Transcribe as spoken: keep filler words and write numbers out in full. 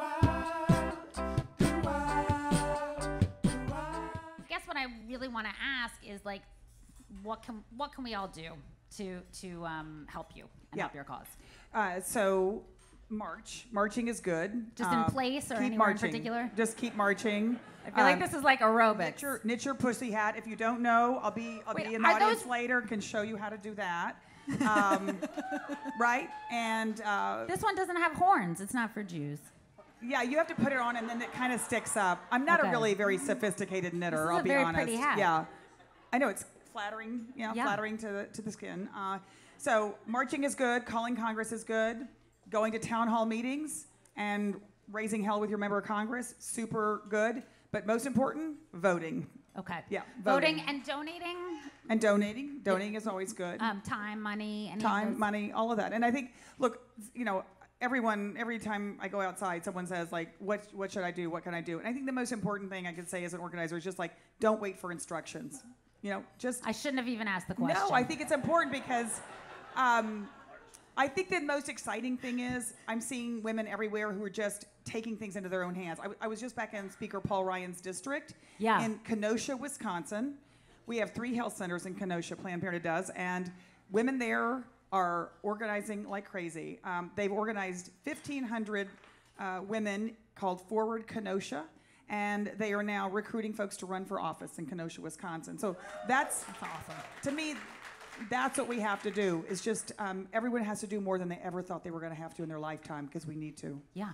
I guess what I really want to ask is, like, what can what can we all do to to um, help you and yeah. help your cause? Uh, so march, marching is good. Just um, in place or anywhere marching. in particular? Just keep marching. I feel um, like this is like aerobics. Knit your, knit your pussy hat. If you don't know, I'll be I'll Wait, be in the audience those... later. Can show you how to do that. Um, right? And uh, this one doesn't have horns. It's not for Jews. Yeah, you have to put it on, and then it kind of sticks up. I'm not okay. a really very sophisticated knitter. This is I'll a be very honest. Pretty hat. Yeah, I know it's flattering. You know, yeah, flattering to the to the skin. Uh, so marching is good. Calling Congress is good. Going to town hall meetings and raising hell with your member of Congress, super good. But most important, voting. Okay. Yeah. Voting, voting and donating. And donating. Donating is always good. Um, time, money, and time, money, all of that. And I think, look, you know, everyone, every time I go outside, someone says, like, what what should I do? What can I do? And I think the most important thing I could say as an organizer is just, like, don't wait for instructions. You know, just. I shouldn't have even asked the question. No, I think it's important because. Um, I think the most exciting thing is I'm seeing women everywhere who are just taking things into their own hands. I, w I was just back in Speaker Paul Ryan's district yeah. in Kenosha, Wisconsin. We have three health centers in Kenosha, Planned Parenthood does, and women there are organizing like crazy. Um, they've organized fifteen hundred uh, women called Forward Kenosha, and they are now recruiting folks to run for office in Kenosha, Wisconsin. So that's, that's awesome. To me, that's what we have to do, is just um, everyone has to do more than they ever thought they were going to have to in their lifetime, because we need to. Yeah.